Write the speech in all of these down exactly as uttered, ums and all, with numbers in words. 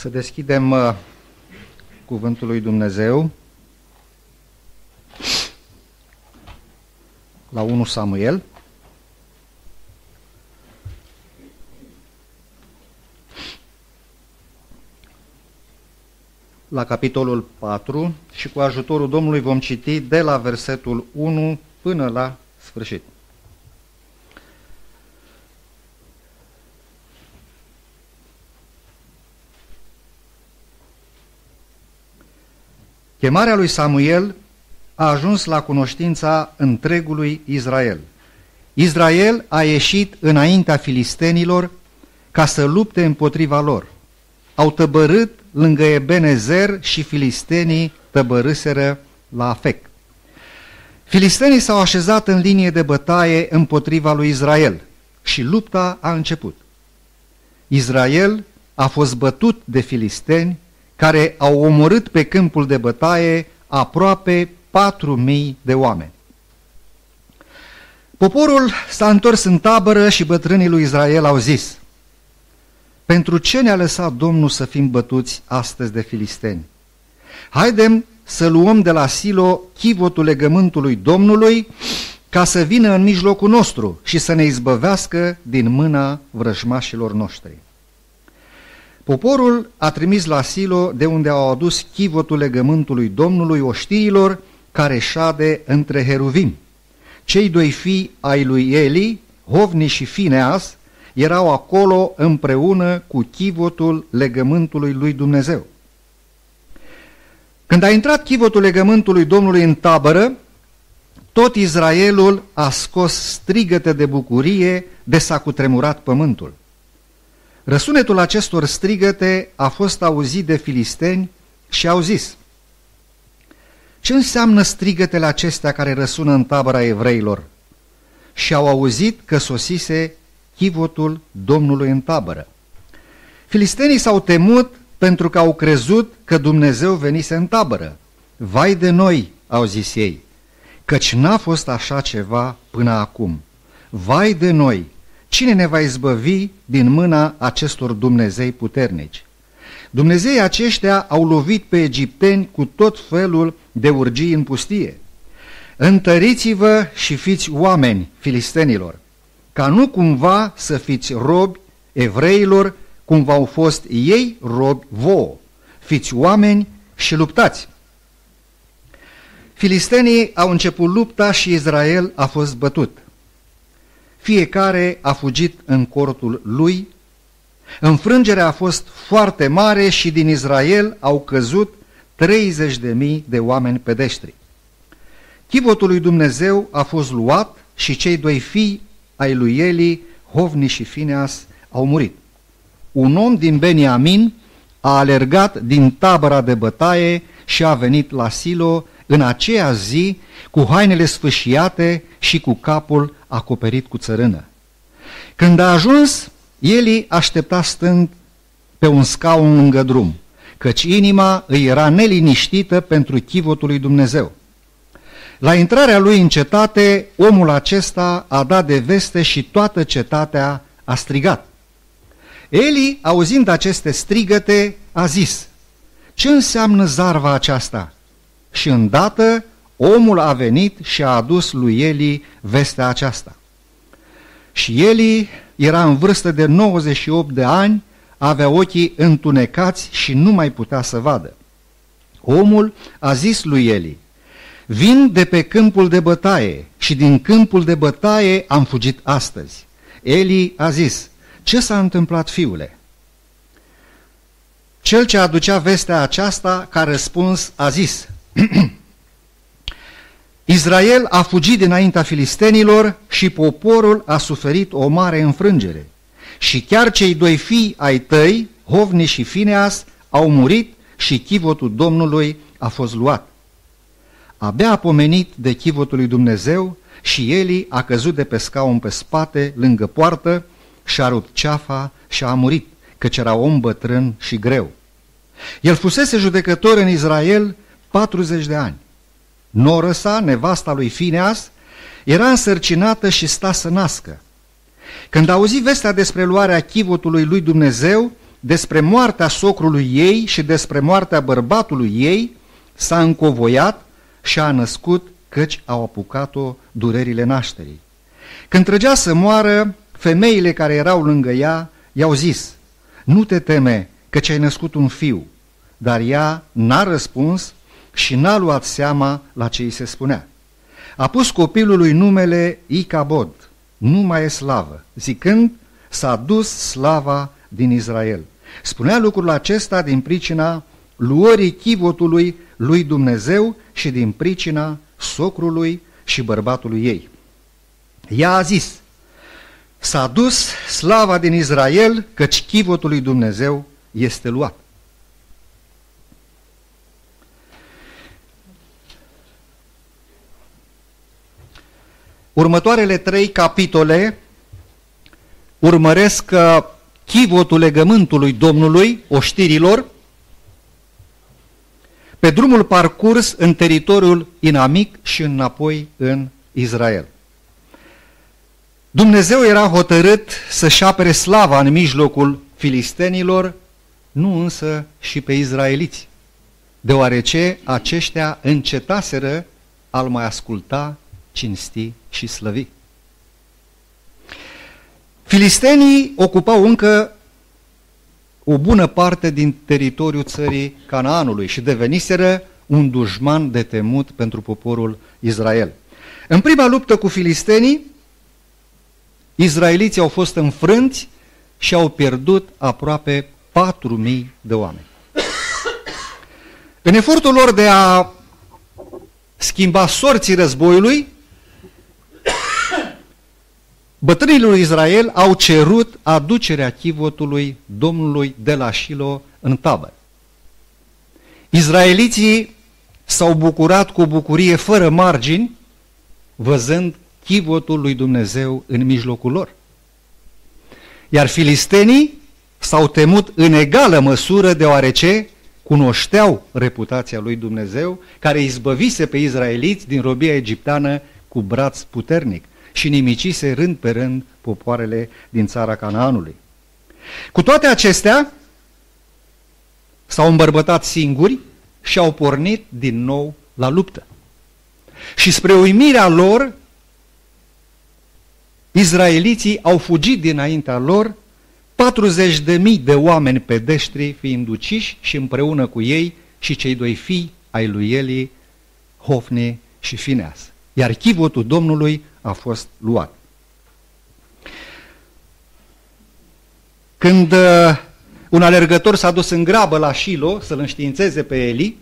Să deschidem uh, Cuvântul lui Dumnezeu la întâi Samuel. La capitolul patru și cu ajutorul Domnului vom citi de la versetul unu până la sfârșit. Chemarea lui Samuel a ajuns la cunoștința întregului Israel. Israel a ieșit înaintea filistenilor ca să lupte împotriva lor. Au tăbărât lângă Ebenezer și filistenii tăbărâseră la Afec. Filistenii s-au așezat în linie de bătaie împotriva lui Israel și lupta a început. Israel a fost bătut de filisteni care au omorât pe câmpul de bătaie aproape patru mii de oameni. Poporul s-a întors în tabără și bătrânii lui Israel au zis: pentru ce ne-a lăsat Domnul să fim bătuți astăzi de filisteni? Haidem să luăm de la Silo chivotul legământului Domnului ca să vină în mijlocul nostru și să ne izbăvească din mâna vrăjmașilor noștri. Poporul a trimis la Silo, de unde au adus chivotul legământului Domnului oștiilor care șade între Heruvim. Cei doi fii ai lui Eli, Hofni și Fineas, erau acolo împreună cu chivotul legământului lui Dumnezeu. Când a intrat chivotul legământului Domnului în tabără, tot Israelul a scos strigăte de bucurie de s-a cutremurat pământul. Răsunetul acestor strigăte a fost auzit de filisteni și au zis: ce înseamnă strigătele acestea care răsună în tabăra evreilor? Și au auzit că sosise chivotul Domnului în tabără. Filistenii s-au temut pentru că au crezut că Dumnezeu venise în tabără. Vai de noi, au zis ei, căci n-a fost așa ceva până acum. Vai de noi! Cine ne va izbăvi din mâna acestor Dumnezei puternici? Dumnezeii aceștia au lovit pe egipteni cu tot felul de urgii în pustie. Întăriți-vă și fiți oameni, filistenilor, ca nu cumva să fiți robi evreilor, cum v-au fost ei robi vouă. Fiți oameni și luptați. Filistenii au început lupta și Israel a fost bătut. Fiecare a fugit în cortul lui, înfrângerea a fost foarte mare și din Israel au căzut treizeci de mii de oameni pedeștri. Chivotul lui Dumnezeu a fost luat și cei doi fii ai lui Eli, Hofni și Fineas, au murit. Un om din Beniamin a alergat din tabăra de bătaie și a venit la Silo în aceea zi cu hainele sfâșiate și cu capul acoperit cu țărână. Când a ajuns, Eli aștepta stând pe un scaun lângă drum, căci inima îi era neliniștită pentru chivotul lui Dumnezeu. La intrarea lui în cetate, omul acesta a dat de veste și toată cetatea a strigat. Eli, auzind aceste strigăte, a zis: ce înseamnă zarva aceasta? Și îndată omul a venit și a adus lui Eli vestea aceasta. Și Eli era în vârstă de nouăzeci și opt de ani, avea ochii întunecați și nu mai putea să vadă. Omul a zis lui Eli: vin de pe câmpul de bătaie și din câmpul de bătaie am fugit astăzi. Eli a zis: ce s-a întâmplat, fiule? Cel ce aducea vestea aceasta, ca răspuns, a zis: Israel a fugit dinaintea filistenilor și poporul a suferit o mare înfrângere. Și chiar cei doi fii ai tăi, Hofni și Fineas, au murit și chivotul Domnului a fost luat. Abia a pomenit de chivotul lui Dumnezeu și Eli a căzut de pe scaun pe spate lângă poartă și a rupt ceafa și a murit, căci era om bătrân și greu. El fusese judecător în Israel patruzeci de ani. Noră sa, nevasta lui Fineas, era însărcinată și sta să nască. Când auzi vestea despre luarea chivotului lui Dumnezeu, despre moartea socrului ei și despre moartea bărbatului ei, s-a încovoiat și a născut, căci au apucat-o durerile nașterii. Când trăgea să moară, femeile care erau lângă ea i-au zis: nu te teme, căci ai născut un fiu. Dar ea n-a răspuns și n-a luat seama la ce îi se spunea. A pus copilului numele Icabod, nu mai e slavă, zicând: s-a dus slava din Israel. Spunea lucrul acesta din pricina luării chivotului lui Dumnezeu și din pricina socrului și bărbatului ei. Ea a zis: s-a dus slava din Israel, căci chivotul lui Dumnezeu este luat. Următoarele trei capitole urmăresc chivotul legământului Domnului, oștirilor, pe drumul parcurs în teritoriul inamic și înapoi în Israel. Dumnezeu era hotărât să-și apere slava în mijlocul filistenilor, nu însă și pe izraeliți, deoarece aceștia încetaseră a-L mai asculta, cinsti și slăvi. Filistenii ocupau încă o bună parte din teritoriul țării Canaanului și deveniseră un dușman de temut pentru poporul Israel. În prima luptă cu filistenii, izraeliții au fost înfrânți și au pierdut aproape patru mii de oameni. În efortul lor de a schimba sorții războiului, bătrânii lui Israel au cerut aducerea chivotului Domnului de la Silo în tabără. Izraeliții s-au bucurat cu o bucurie fără margini, văzând chivotul lui Dumnezeu în mijlocul lor. Iar filistenii s-au temut în egală măsură, deoarece cunoșteau reputația lui Dumnezeu, care izbăvise pe izraeliți din robia egipteană cu braț puternic și nimicise rând pe rând popoarele din țara Canaanului. Cu toate acestea, s-au îmbărbătat singuri și au pornit din nou la luptă. Și spre uimirea lor, izraeliții au fugit dinaintea lor, patruzeci de mii de oameni pedeștri fiind uciși și împreună cu ei și cei doi fii ai lui Eli, Hofni și Fineas. Iar chivotul Domnului a fost luat. Când un alergător s-a dus în grabă la Silo să-l înștiințeze pe Eli,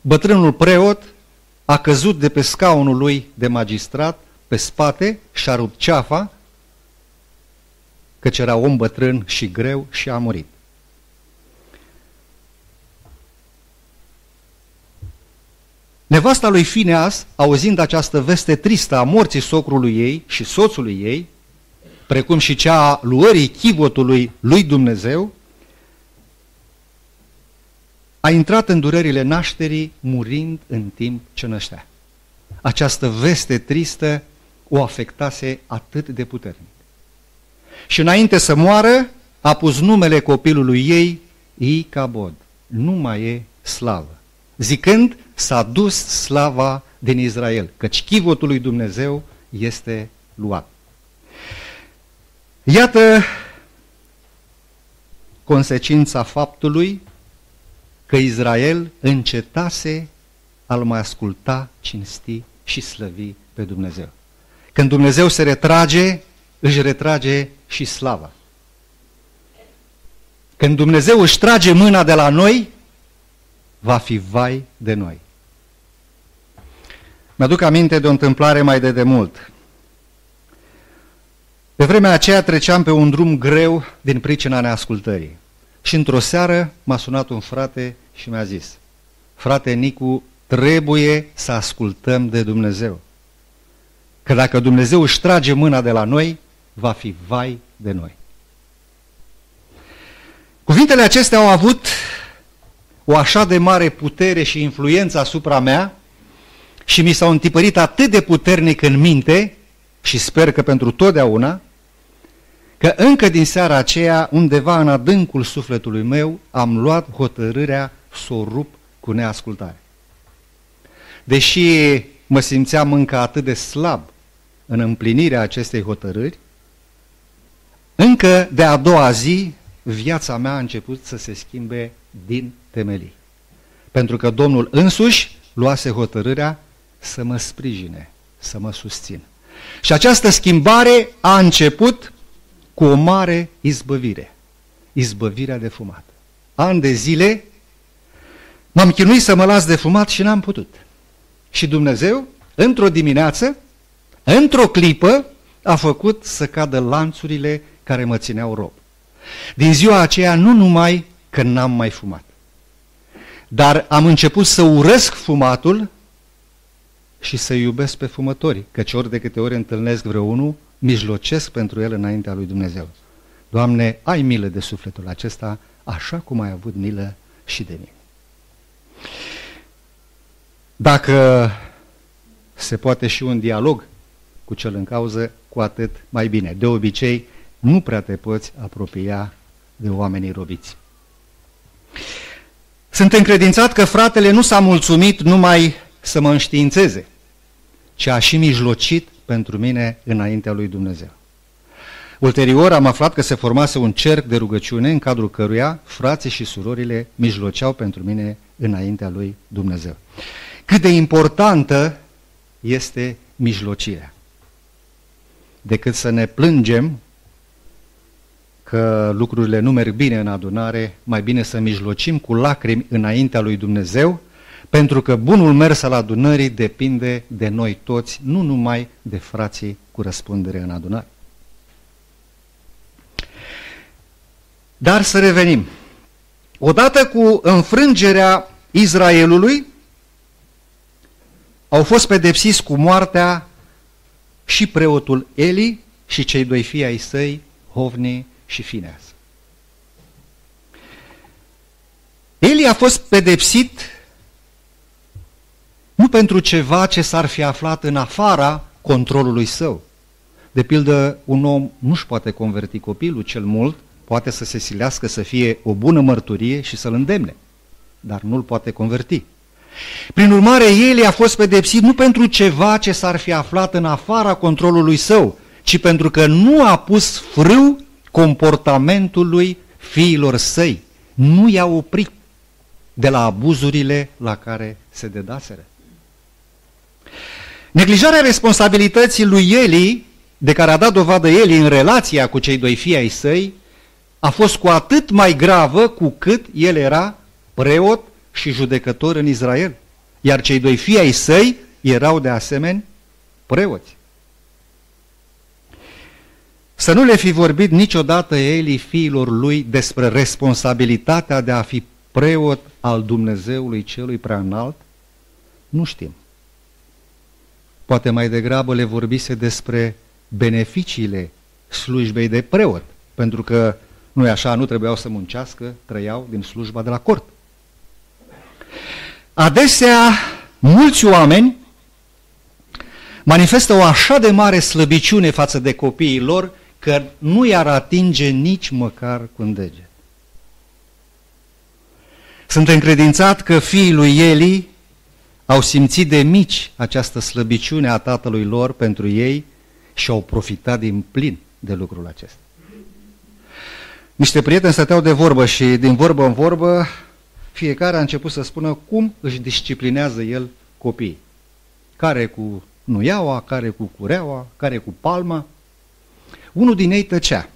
bătrânul preot a căzut de pe scaunul lui de magistrat pe spate și a rupt ceafa, căci era om bătrân și greu, și a murit. Nevasta lui Fineas, auzind această veste tristă a morții socrului ei și soțului ei, precum și cea a luării chivotului lui Dumnezeu, a intrat în durerile nașterii, murind în timp ce năștea. Această veste tristă o afectase atât de puternic. Și înainte să moară, a pus numele copilului ei Icabod, nu mai e slavă, zicând: s-a dus slava din Israel, căci chivotul lui Dumnezeu este luat. Iată consecința faptului că Israel încetase a-L mai asculta, cinsti și slăvi pe Dumnezeu. Când Dumnezeu se retrage, își retrage și slava. Când Dumnezeu își trage mâna de la noi, va fi vai de noi. Mi-aduc aminte de o întâmplare mai de demult. Pe vremea aceea treceam pe un drum greu din pricina neascultării. Și într-o seară m-a sunat un frate și mi-a zis: frate Nicu, trebuie să ascultăm de Dumnezeu, că dacă Dumnezeu își trage mâna de la noi, va fi vai de noi. Cuvintele acestea au avut o așa de mare putere și influență asupra mea și mi s-au întipărit atât de puternic în minte, și sper că pentru totdeauna, că încă din seara aceea, undeva în adâncul sufletului meu, am luat hotărârea să o rup cu neascultare. Deși mă simțeam încă atât de slab în împlinirea acestei hotărâri, încă de a doua zi viața mea a început să se schimbe din temelii. Pentru că Domnul însuși luase hotărârea să mă sprijine, să mă susțin. Și această schimbare a început cu o mare izbăvire, izbăvirea de fumat. Ani de zile m-am chinuit să mă las de fumat și n-am putut. Și Dumnezeu, într-o dimineață, într-o clipă, a făcut să cadă lanțurile care mă țineau rob. Din ziua aceea nu numai că n-am mai fumat, dar am început să urăsc fumatul și să iubesc pe fumători, căci ori de câte ori întâlnesc vreunul, mijlocesc pentru el înaintea lui Dumnezeu. Doamne, ai milă de sufletul acesta, așa cum ai avut milă și de mine. Dacă se poate și un dialog cu cel în cauză, cu atât mai bine. De obicei, nu prea te poți apropia de oamenii robiți. Sunt încredințat că fratele nu s-a mulțumit numai să mă înștiințeze, ci a și mijlocit pentru mine înaintea lui Dumnezeu. Ulterior am aflat că se formase un cerc de rugăciune în cadrul căruia frații și surorile mijloceau pentru mine înaintea lui Dumnezeu. Cât de importantă este mijlocirea. Decât să ne plângem că lucrurile nu merg bine în adunare, mai bine să mijlocim cu lacrimi înaintea lui Dumnezeu, pentru că bunul mers al adunării depinde de noi toți, nu numai de frații cu răspundere în adunare. Dar să revenim. Odată cu înfrângerea Israelului, au fost pedepsiți cu moartea și preotul Eli și cei doi fii ai săi, Hofni și Fineas. Eli a fost pedepsit nu pentru ceva ce s-ar fi aflat în afara controlului său. De pildă, un om nu-și poate converti copilul cel mult, poate să se silească să fie o bună mărturie și să-l îndemne, dar nu-l poate converti. Prin urmare, Eli a fost pedepsit nu pentru ceva ce s-ar fi aflat în afara controlului său, ci pentru că nu a pus frâu comportamentului fiilor săi, nu i-a oprit de la abuzurile la care se dedaseră. Neglijarea responsabilității lui Eli, de care a dat dovadă Eli în relația cu cei doi fii ai săi, a fost cu atât mai gravă cu cât el era preot și judecător în Israel, iar cei doi fii ai săi erau de asemenea preoți. Să nu le fi vorbit niciodată Eli fiilor lui despre responsabilitatea de a fi preot al Dumnezeului celui preaînalt, nu știm. Poate mai degrabă le vorbise despre beneficiile slujbei de preot, pentru că nu-i așa, nu trebuiau să muncească, trăiau din slujba de la cort. Adesea, mulți oameni manifestă o așa de mare slăbiciune față de copiii lor că nu i-ar atinge nici măcar cu un deget. Sunt încredințat că fiii lui Eli au simțit de mici această slăbiciune a tatălui lor pentru ei și au profitat din plin de lucrul acesta. Niște prieteni stăteau de vorbă și din vorbă în vorbă fiecare a început să spună cum își disciplinează el copiii. Care cu nuiaua, care cu cureaua, care cu palma. Unul din ei tăcea.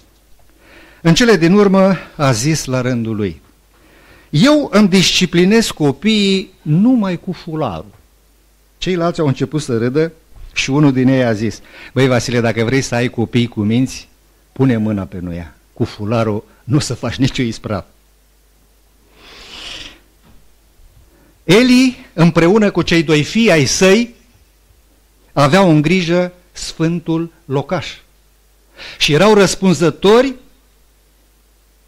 În cele din urmă a zis la rândul lui: eu îmi disciplinez copiii numai cu fularul. Ceilalți au început să râdă și unul din ei a zis: băi Vasile, dacă vrei să ai copii cu minți, pune mâna pe nuia. Cu fularul nu o să faci nicio ispravă. Eli, împreună cu cei doi fii ai săi, aveau în grijă sfântul locaș și erau răspunzători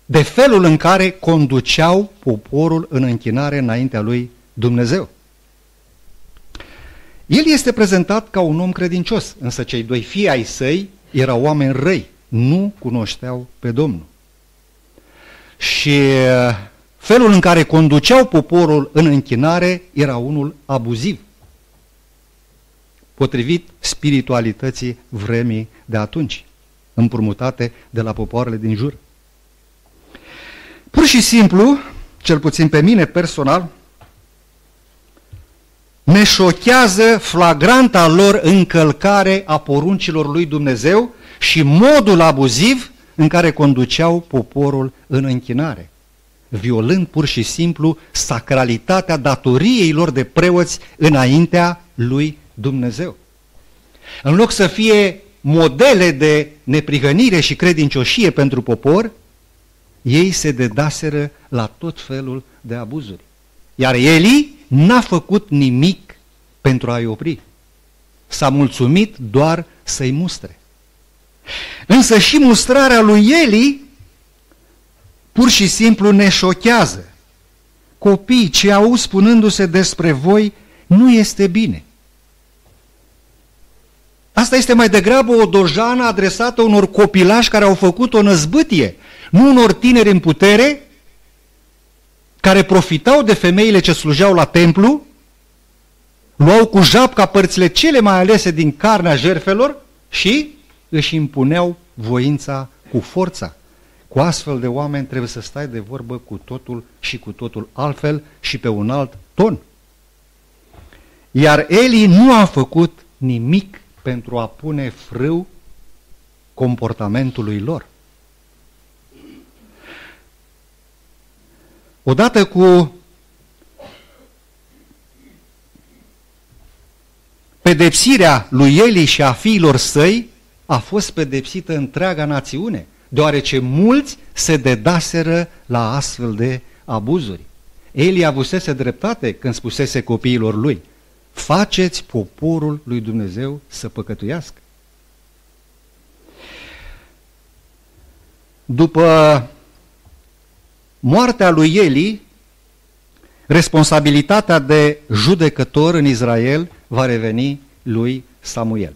de felul în care conduceau poporul în închinare înaintea lui Dumnezeu. El este prezentat ca un om credincios, însă cei doi fii ai săi erau oameni răi, nu cunoșteau pe Domnul. Și felul în care conduceau poporul în închinare era unul abuziv, potrivit spiritualității vremii de atunci, împrumutate de la popoarele din jur. Pur și simplu, cel puțin pe mine personal, ne șochează flagranta lor încălcare a poruncilor lui Dumnezeu și modul abuziv în care conduceau poporul în închinare, violând pur și simplu sacralitatea datoriei lor de preoți înaintea lui Dumnezeu. În loc să fie modele de neprihănire și credincioșie pentru popor, ei se dedaseră la tot felul de abuzuri. Iar Eli n-a făcut nimic pentru a-i opri. S-a mulțumit doar să-i mustre. Însă și mustrarea lui Eli pur și simplu ne șochează. Copiii ce au spunându-se despre voi nu este bine. Asta este mai degrabă o dojană adresată unor copilași care au făcut o năzbâtie, nu unor tineri în putere care profitau de femeile ce slujeau la templu, luau cu japca părțile cele mai alese din carnea jertfelor și își impuneau voința cu forța. Cu astfel de oameni trebuie să stai de vorbă cu totul și cu totul altfel și pe un alt ton. Iar Eli nu a făcut nimic pentru a pune frâu comportamentului lor. Odată cu pedepsirea lui Eli și a fiilor săi, a fost pedepsită întreaga națiune, deoarece mulți se dedaseră la astfel de abuzuri. Eli avusese dreptate când spusese copiilor lui: faceți poporul lui Dumnezeu să păcătuiască. După moartea lui Eli, responsabilitatea de judecător în Israel va reveni lui Samuel.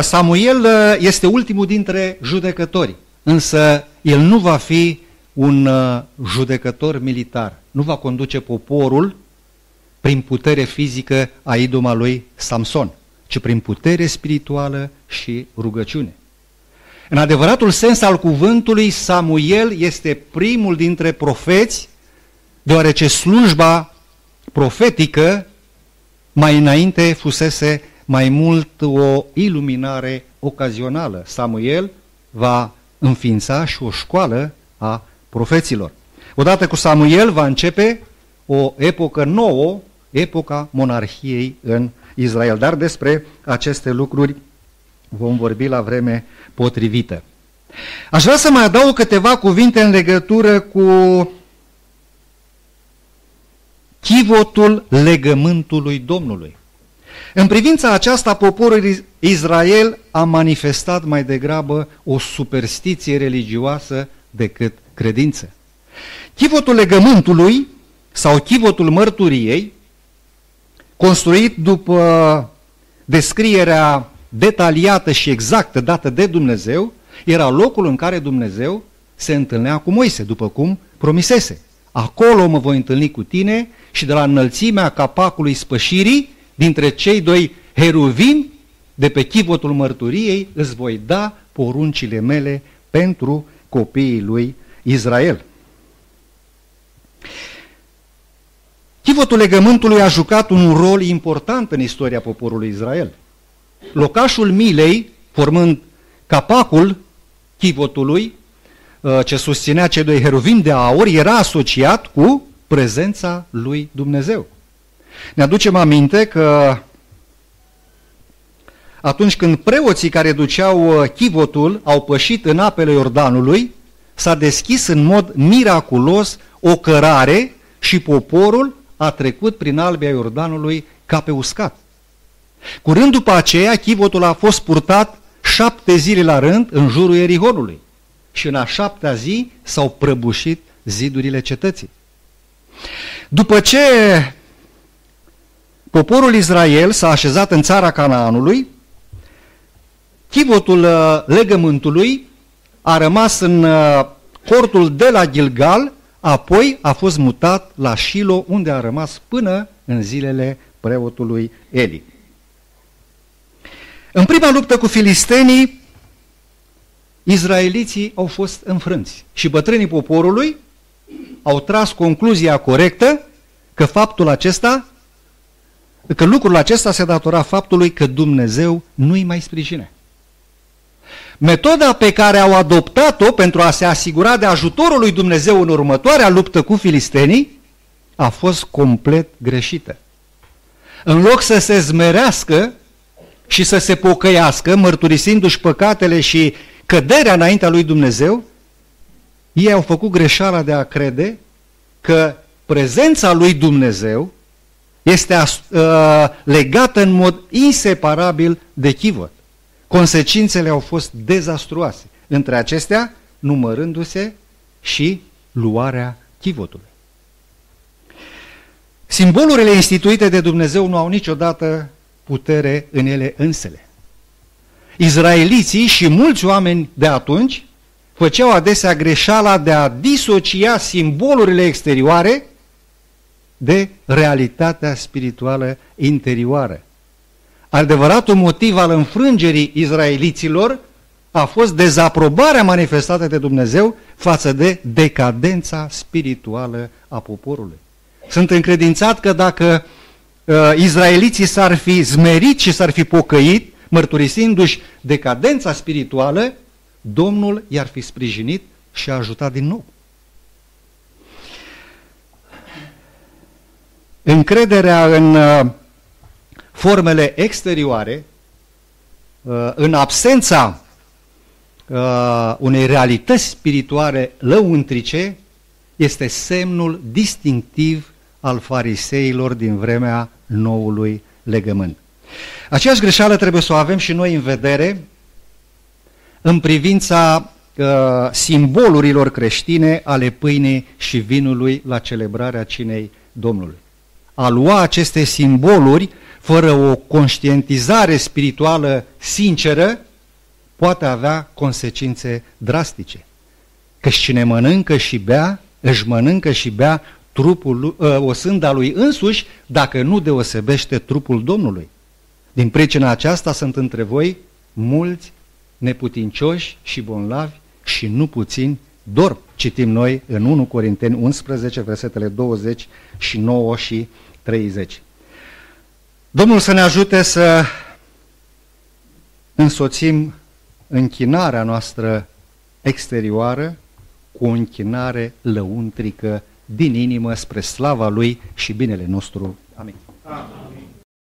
Samuel este ultimul dintre judecători, însă el nu va fi un judecător militar, nu va conduce poporul prin putere fizică a iduma lui Samson, ci prin putere spirituală și rugăciune. În adevăratul sens al cuvântului, Samuel este primul dintre profeți, deoarece slujba profetică mai înainte fusese mai mult o iluminare ocazională. Samuel va înființa și o școală a profeților. Odată cu Samuel va începe o epocă nouă, epoca monarhiei în Israel, dar despre aceste lucruri vom vorbi la vreme potrivită. Aș vrea să mai adaug câteva cuvinte în legătură cu chivotul legământului Domnului. În privința aceasta, poporul Israel a manifestat mai degrabă o superstiție religioasă decât credință. Chivotul legământului sau chivotul mărturiei, construit după descrierea detaliată și exactă dată de Dumnezeu, era locul în care Dumnezeu se întâlnea cu Moise, după cum promisese. Acolo mă voi întâlni cu tine și de la înălțimea capacului spășirii, dintre cei doi heruvim de pe chivotul mărturiei, îți voi da poruncile mele pentru copiii lui Israel. Chivotul legământului a jucat un rol important în istoria poporului Israel. Locașul milei, formând capacul chivotului ce susținea cei doi heruvim de aur, era asociat cu prezența lui Dumnezeu. Ne aducem aminte că atunci când preoții care duceau chivotul au pășit în apele Iordanului, s-a deschis în mod miraculos o cărare și poporul a trecut prin albia Iordanului ca pe uscat. Curând după aceea, chivotul a fost purtat șapte zile la rând în jurul Erihonului și în a șaptea zi s-au prăbușit zidurile cetății. După ce Poporul Israel s-a așezat în țara Canaanului, chivotul legământului a rămas în cortul de la Gilgal, apoi a fost mutat la Silo, unde a rămas până în zilele preotului Eli. În prima luptă cu filistenii, izraeliții au fost înfrânți și bătrânii poporului au tras concluzia corectă că faptul acesta, că lucrul acesta se datora faptului că Dumnezeu nu-i mai sprijine. Metoda pe care au adoptat-o pentru a se asigura de ajutorul lui Dumnezeu în următoarea luptă cu filistenii a fost complet greșită. În loc să se zmerească și să se pocăiască, mărturisindu-și păcatele și căderea înaintea lui Dumnezeu, ei au făcut greșeala de a crede că prezența lui Dumnezeu este uh, legată în mod inseparabil de chivot. Consecințele au fost dezastruoase, între acestea numărându-se și luarea chivotului. Simbolurile instituite de Dumnezeu nu au niciodată putere în ele însele. Izraeliții și mulți oameni de atunci făceau adesea greșeala de a disocia simbolurile exterioare de realitatea spirituală interioară. Adevăratul motiv al înfrângerii izraeliților a fost dezaprobarea manifestată de Dumnezeu față de decadența spirituală a poporului. Sunt încredințat că dacă uh, izraeliții s-ar fi zmerit și s-ar fi pocăit, mărturisindu-și decadența spirituală, Domnul i-ar fi sprijinit și a ajutat din nou. Încrederea în uh, formele exterioare, uh, în absența uh, unei realități spirituale lăuntrice, este semnul distinctiv al fariseilor din vremea noului legământ. Aceeași greșeală trebuie să o avem și noi în vedere în privința uh, simbolurilor creștine ale pâinii și vinului la celebrarea cinei Domnului. A lua aceste simboluri fără o conștientizare spirituală sinceră poate avea consecințe drastice. Căci cine mănâncă și bea, își mănâncă și bea trupul, osânda lui însuși, dacă nu deosebește trupul Domnului. Din pricina aceasta sunt între voi mulți neputincioși și bolnavi și nu puțini dorm. Citim noi în întâi Corinteni unsprezece, versetele douăzeci și nouă și treizeci. Domnul să ne ajute să însoțim închinarea noastră exterioară cu o închinare lăuntrică din inimă spre slava Lui și binele nostru. Amin. Amin.